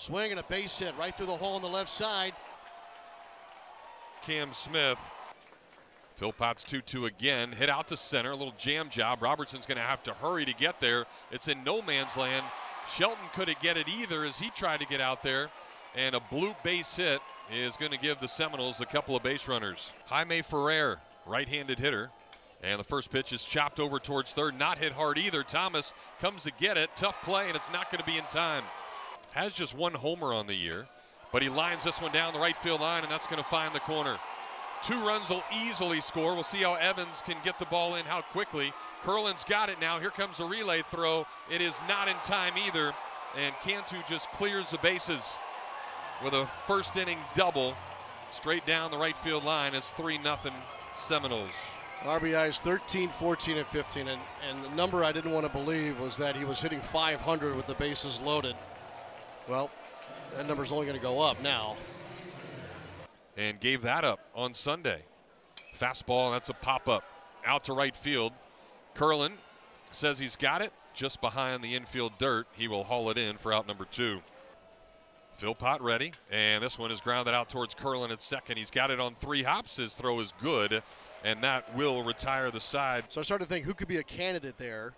Swing and a base hit right through the hole on the left side. Cam Smith. Philpott's 2-2 again. Hit out to center. A little jam job. Robertson's going to have to hurry to get there. It's in no man's land. Shelton couldn't get it either as he tried to get out there. And a blue base hit is going to give the Seminoles a couple of base runners. Jaime Ferrer, right-handed hitter. And the first pitch is chopped over towards third. Not hit hard either. Thomas comes to get it. Tough play, and it's not going to be in time. Has just one homer on the year. But he lines this one down the right field line, and that's going to find the corner. Two runs will easily score. We'll see how Evans can get the ball in, how quickly. Curlin's got it now. Here comes a relay throw. It is not in time either. And Cantu just clears the bases with a first inning double straight down the right field line. It's 3-0 Seminoles. RBIs 13, 14, and 15. And the number I didn't want to believe was that he was hitting .500 with the bases loaded. Well, that number's only going to go up now. And gave that up on Sunday. Fastball, that's a pop-up. Out to right field. Curlin says he's got it. Just behind the infield dirt, he will haul it in for out number 2. Philpott ready, and this one is grounded out towards Curlin at second. He's got it on 3 hops. His throw is good, and that will retire the side. So I started to think who could be a candidate there.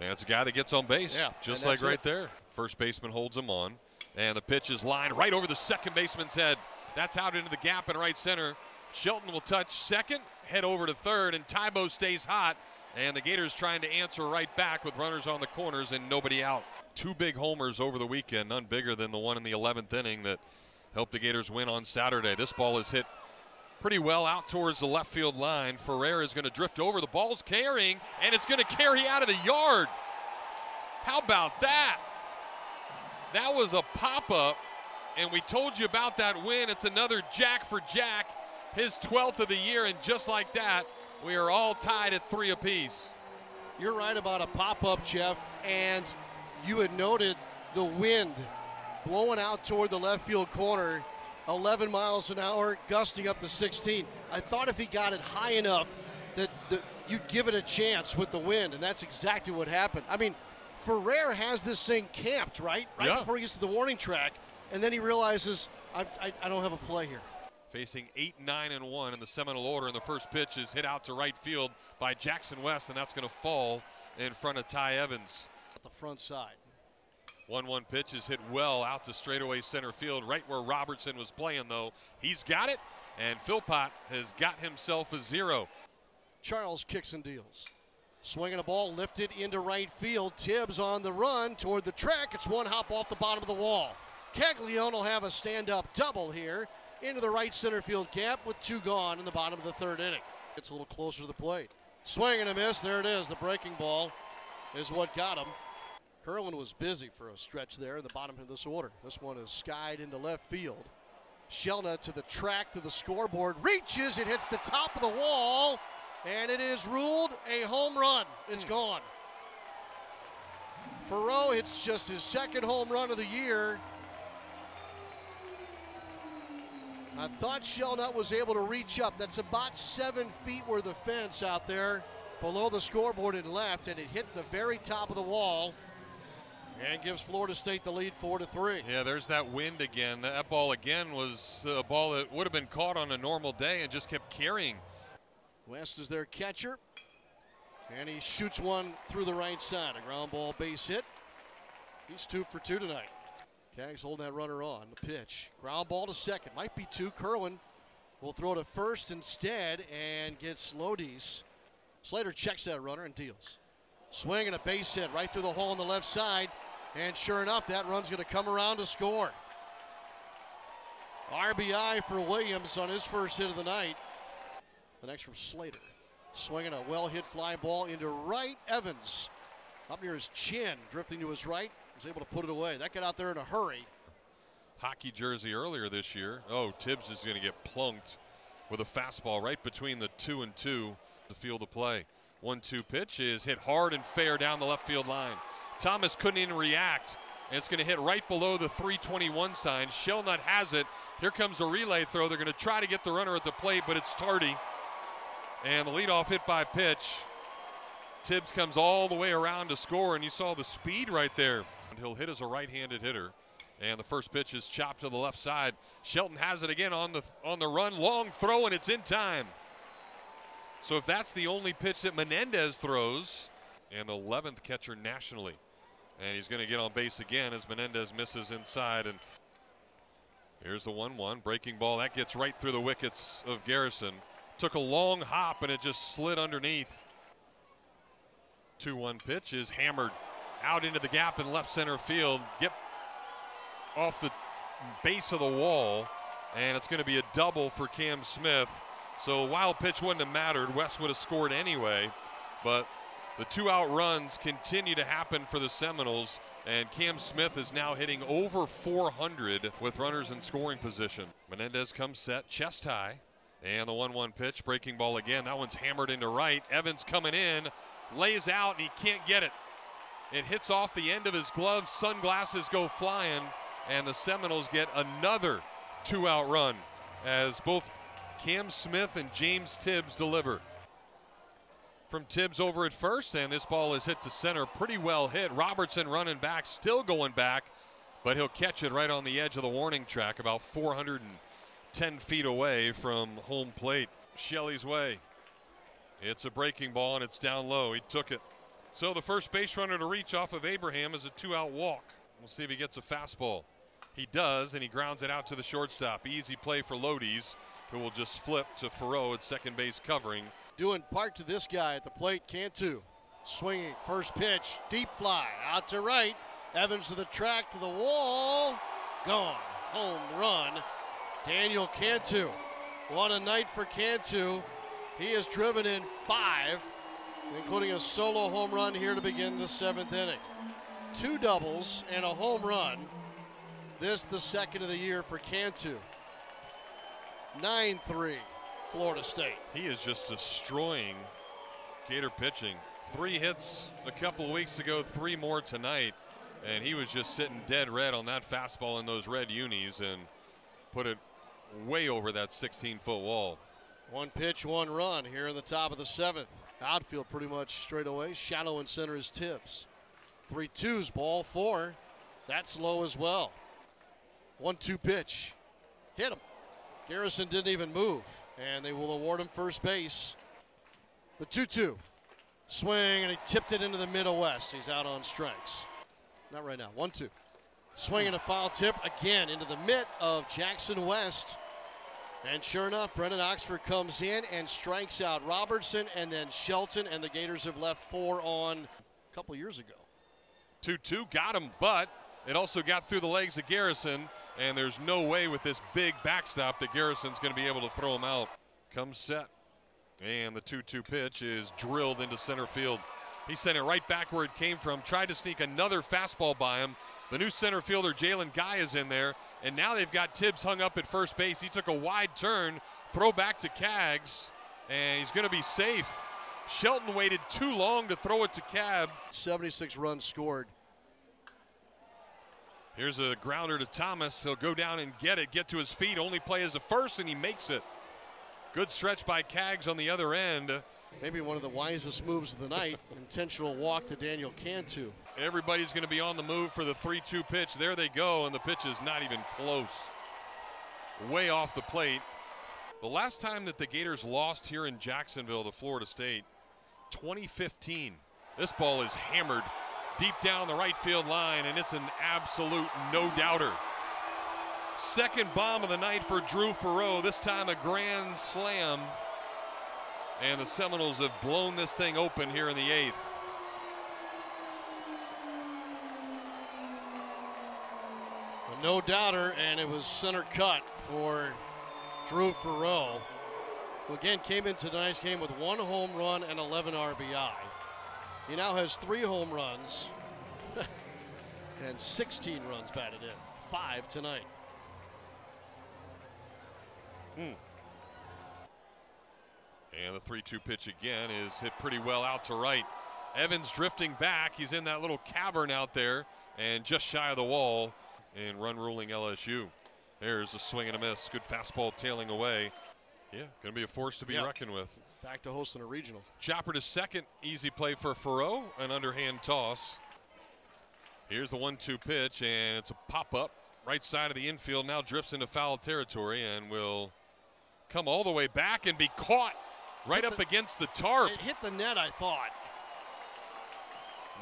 And it's a guy that gets on base, yeah, just like right there. First baseman holds him on. And the pitch is lined right over the second baseman's head. That's out into the gap in right center. Shelton will touch second, head over to third, and Tybo stays hot. And the Gators trying to answer right back with runners on the corners and nobody out. 2 big homers over the weekend, none bigger than the one in the 11th inning that helped the Gators win on Saturday. This ball is hit pretty well out towards the left field line. Ferrer is going to drift over. The ball's carrying, and it's going to carry out of the yard. How about that? That was a pop-up, and we told you about that win. It's another jack for Jack, his 12th of the year, and just like that, we are all tied at 3 apiece. You're right about a pop-up, Jeff, and you had noted the wind blowing out toward the left field corner, 11 miles an hour, gusting up to 16. I thought if he got it high enough that you'd give it a chance with the wind, and that's exactly what happened. I mean, Ferrer has this thing camped, right? Yeah. Before he gets to the warning track, and then he realizes, I don't have a play here. Facing 8, 9, and 1 in the Seminole order, and the first pitch is hit out to right field by Jackson West, and that's going to fall in front of Ty Evans. At the front side. 1-1 pitch is hit well out to straightaway center field, right where Robertson was playing, though. He's got it, and Philpott has got himself a 0. Charles kicks and deals. Swinging a ball lifted into right field. Tibbs on the run toward the track. It's one hop off the bottom of the wall. Caglione will have a stand-up double here into the right center field gap with 2 gone in the bottom of the 3rd inning. It's a little closer to the plate. Swing and a miss. There it is. The breaking ball is what got him. Kerwin was busy for a stretch there in the bottom of this order. This one is skied into left field. Shelnut to the track, to the scoreboard. Reaches. It hits the top of the wall. And it is ruled a home run. It's gone. Farrow hits just his 2nd home run of the year. I thought Shelnut was able to reach up. That's about 7 feet worth of fence out there below the scoreboard and left, and it hit the very top of the wall and gives Florida State the lead 4-3. Yeah, there's that wind again. That ball again was a ball that would have been caught on a normal day and just kept carrying. West is their catcher, and he shoots one through the right side. A ground ball base hit. He's 2 for 2 tonight. Cags hold that runner on the pitch. Ground ball to second. Might be 2. Curlin will throw to first instead and gets Lodis. Slater checks that runner and deals. Swing and a base hit right through the hole on the left side. And sure enough, that run's going to come around to score. RBI for Williams on his first hit of the night. The next from Slater. Swinging a well-hit fly ball into right. Evans up near his chin, drifting to his right. Was able to put it away. That got out there in a hurry. Hockey jersey earlier this year. Oh, Tibbs is going to get plunked with a fastball right between the 2 and 2 to field of play. 1-2 pitch is hit hard and fair down the left field line. Thomas couldn't even react. And it's going to hit right below the 321 sign. Shelnut has it. Here comes a relay throw. They're going to try to get the runner at the plate, but it's tardy. And the leadoff hit by pitch Tibbs comes all the way around to score, and you saw the speed right there. He'll hit as a right-handed hitter. And the first pitch is chopped to the left side. Shelton has it again on the run. Long throw, and it's in time. So if that's the only pitch that Menendez throws, and the 11th catcher nationally. And he's going to get on base again as Menendez misses inside. And here's the 1-1 breaking ball. That gets right through the wickets of Garrison. Took a long hop, and it just slid underneath. 2-1 pitch is hammered out into the gap in left center field. Get off the base of the wall, and it's going to be a double for Cam Smith. So a wild pitch wouldn't have mattered. West would have scored anyway, but the two-out runs continue to happen for the Seminoles, and Cam Smith is now hitting over 400 with runners in scoring position. Menendez comes set, chest high, and the 1-1 pitch, breaking ball again. That one's hammered into right. Evans coming in, lays out, and he can't get it. It hits off the end of his glove. Sunglasses go flying, and the Seminoles get another two-out run as both Cam Smith and James Tibbs deliver. From Tibbs over at first, and this ball is hit to center, pretty well hit. Robertson running back, still going back, but he'll catch it right on the edge of the warning track, about 410 feet away from home plate. Shelley's way. It's a breaking ball, and it's down low. He took it. So the first base runner to reach off of Abraham is a two-out walk. We'll see if he gets a fastball. He does, and he grounds it out to the shortstop. Easy play for Lodis, who will just flip to Farrow at second base covering. Doing part to this guy at the plate, Cantu. Swinging, first pitch, deep fly, out to right. Evans to the track, to the wall, gone. Home run, Daniel Cantu. What a night for Cantu. He has driven in 5, including a solo home run here to begin the 7th inning. 2 doubles and a home run. This the second of the year for Cantu. 9-3. Florida State. He is just destroying Gator pitching. 3 hits a couple of weeks ago, 3 more tonight, and he was just sitting dead red on that fastball in those red unis and put it way over that 16-foot wall. 1 pitch, 1 run here in the top of the 7th. Outfield pretty much straight away. Shallow in center is Tibbs. 3-2's ball 4. That's low as well. 1-2 pitch. Hit him. Garrison didn't even move, and they will award him first base. The 2-2 swing, and he tipped it into the middle west. He's out on strikes. Not right now. 1-2 swing and a foul tip again into the mitt of Jackson West. And sure enough, Brendan Oxford comes in and strikes out Robertson and then Shelton, and the Gators have left 4 on a couple years ago. 2-2 got him, but it also got through the legs of Garrison. And there's no way with this big backstop that Garrison's going to be able to throw him out. Comes set. And the 2-2 pitch is drilled into center field. He sent it right back where it came from. Tried to sneak another fastball by him. The new center fielder, Jalen Guy, is in there. And now they've got Tibbs hung up at first base. He took a wide turn. Throw back to Cags. And he's going to be safe. Shelton waited too long to throw it to Cab. 76 runs scored. Here's a grounder to Thomas. He'll go down and get it, get to his feet. Only play is the first, and he makes it. Good stretch by Cags on the other end. Maybe one of the wisest moves of the night, intentional walk to Daniel Cantu. Everybody's going to be on the move for the 3-2 pitch. There they go, and the pitch is not even close. Way off the plate. The last time that the Gators lost here in Jacksonville to Florida State, 2015. This ball is hammered deep down the right field line, and it's an absolute no-doubter. Second bomb of the night for Drew Faurot, this time a grand slam. And the Seminoles have blown this thing open here in the 8th. A no-doubter, and it was center cut for Drew Faurot, who again came into tonight's game with 1 home run and 11 RBI. He now has 3 home runs and 16 runs batted in, 5 tonight. And the 3-2 pitch again is hit pretty well out to right. Evans drifting back. He's in that little cavern out there and just shy of the wall, and run ruling LSU. There's a swing and a miss. Good fastball tailing away. Yeah, going to be a force to be reckoned with. Back to hosting a regional. Chopper to second, easy play for Farrow, an underhand toss. Here's the 1-2 pitch, and it's a pop-up. Right side of the infield now drifts into foul territory and will come all the way back and be caught right up against the tarp. It hit the net, I thought.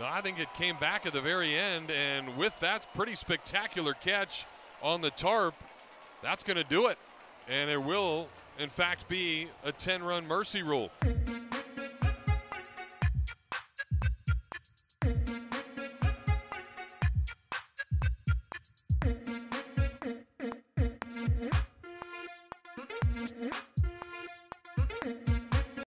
No, I think it came back at the very end, and with that pretty spectacular catch on the tarp, that's going to do it. And there will, in fact, be a 10-run mercy rule.